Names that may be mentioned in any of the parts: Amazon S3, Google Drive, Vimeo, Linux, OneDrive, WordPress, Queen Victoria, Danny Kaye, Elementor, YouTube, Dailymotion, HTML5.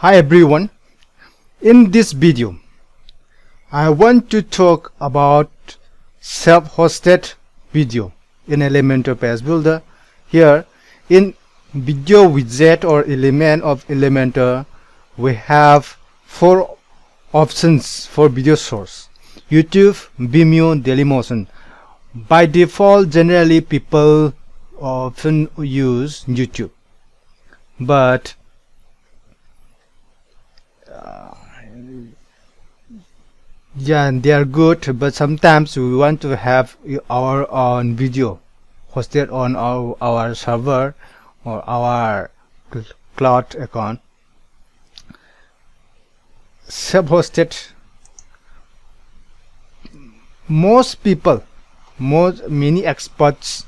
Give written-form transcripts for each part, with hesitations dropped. Hi everyone, in this video I want to talk about self-hosted video in Elementor Page Builder. Here in video widget or element of Elementor we have four options for video source: YouTube, Vimeo, Dailymotion. By default generally people often use YouTube, but yeah, they are good, but sometimes we want to have our own video hosted on our server or our cloud account. Self-hosted, many experts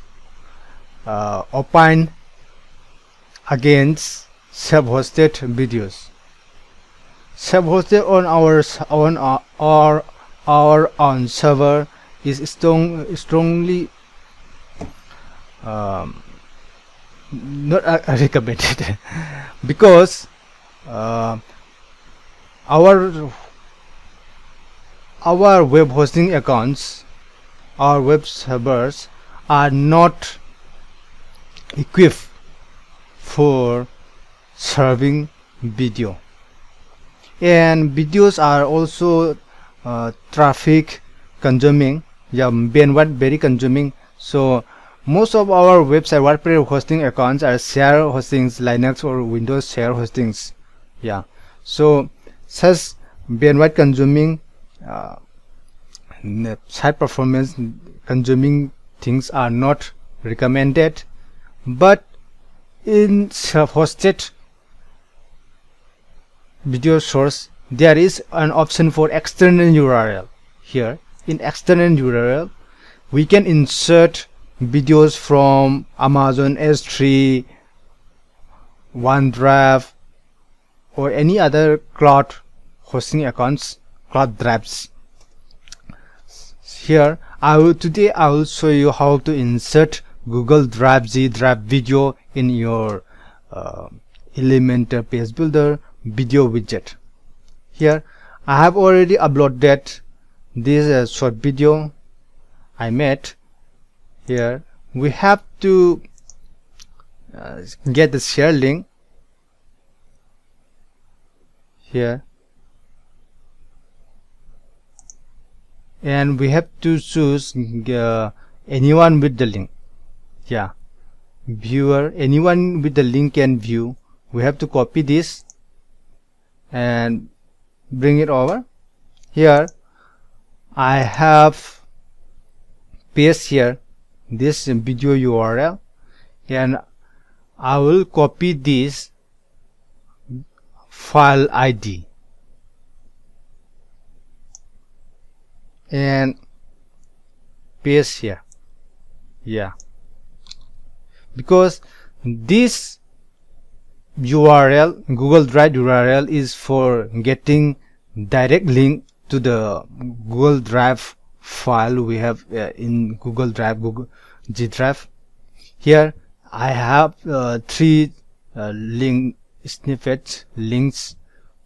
opine against self-hosted videos. Self-hosted on our own server is strongly not recommended because our web hosting accounts, our web servers are not equipped for serving video. And videos are also traffic consuming, bandwidth very consuming. So most of our website WordPress hosting accounts are share hostings, Linux or Windows share hostings. So such bandwidth consuming, high performance consuming things are not recommended. But in self-hosted video source there is an option for external URL. Here in external URL we can insert videos from Amazon S3, OneDrive or any other cloud hosting accounts, cloud drives. Here today I will show you how to insert Google Drive Z Drive video in your Elementor Page Builder video widget. Here I have already uploaded this short video I made. Here we have to get the share link. Here and we have to choose anyone with the link. Viewer, anyone with the link can view. We have to copy this and bring it over. Here I have paste here this video URL and I will copy this file ID and paste here. Because this URL, Google Drive URL, is for getting direct link to the Google Drive file we have in Google Drive, Google G Drive. Here I have three link snippets, links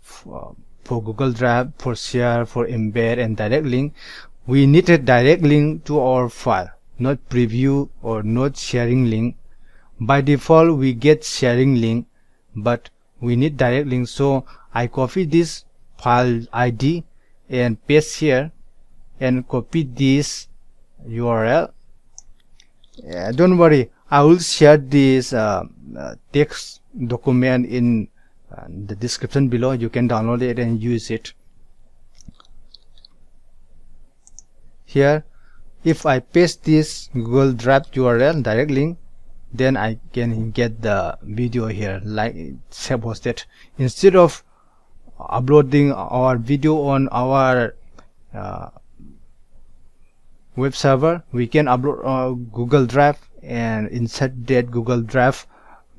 for Google Drive, for share, for embed and direct link. We need a direct link to our file, not preview or not sharing link. By default we get sharing link, but we need direct link. So I copy this file ID and paste here and copy this URL. Don't worry, I will share this text document in the description below. You can download it and use it. Here if I paste this Google Drive URL direct link, then I can get the video here like self-hosted. Instead of uploading our video on our web server, we can upload Google Drive and insert that Google Drive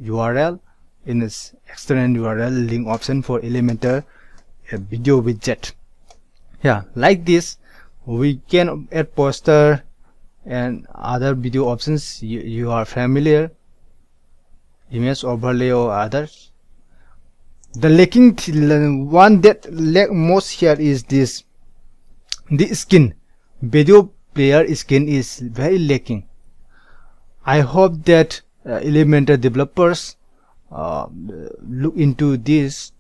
URL in this external URL link option for Elementor video widget. Like this we can add poster and other video options you are familiar, image overlay or others. The lacking one that lack most here is the skin. Video player skin is very lacking. I hope that Elementor developers look into this,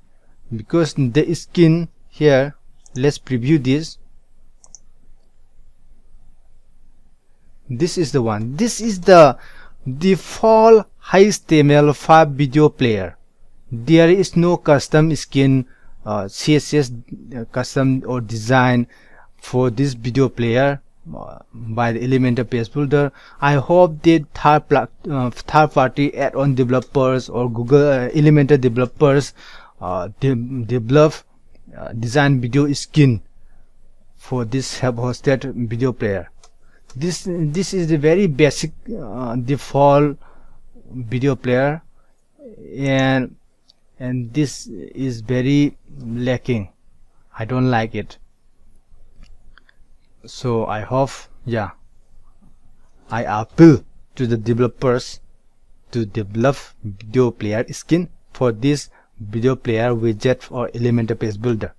because the skin here, let's preview this. This is the one. This is the default HTML5 video player. There is no custom skin, CSS custom or design for this video player by the Elementor page builder. I hope that third-party add-on developers or Google Elementor developers develop design video skin for this self-hosted video player. This is the very basic default video player, and this is very lacking. I don't like it. So I hope, yeah, I appeal to the developers to develop video player skin for this video player widget or Elementor page builder.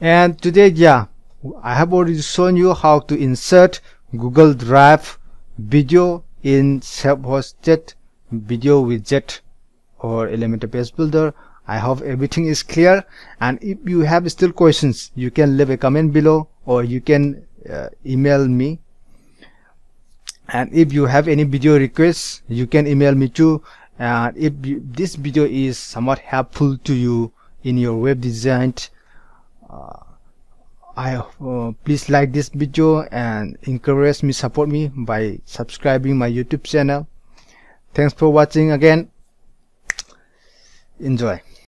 And today, yeah, I have already shown you how to insert Google Drive video in self-hosted video widget or Elementor page builder. I hope everything is clear, and if you have still questions, you can leave a comment below, or you can email me. And if you have any video requests, you can email me too. And if this video is somewhat helpful to you in your web design, please like this video and encourage me, support me by subscribing my YouTube channel. Thanks for watching again. Enjoy.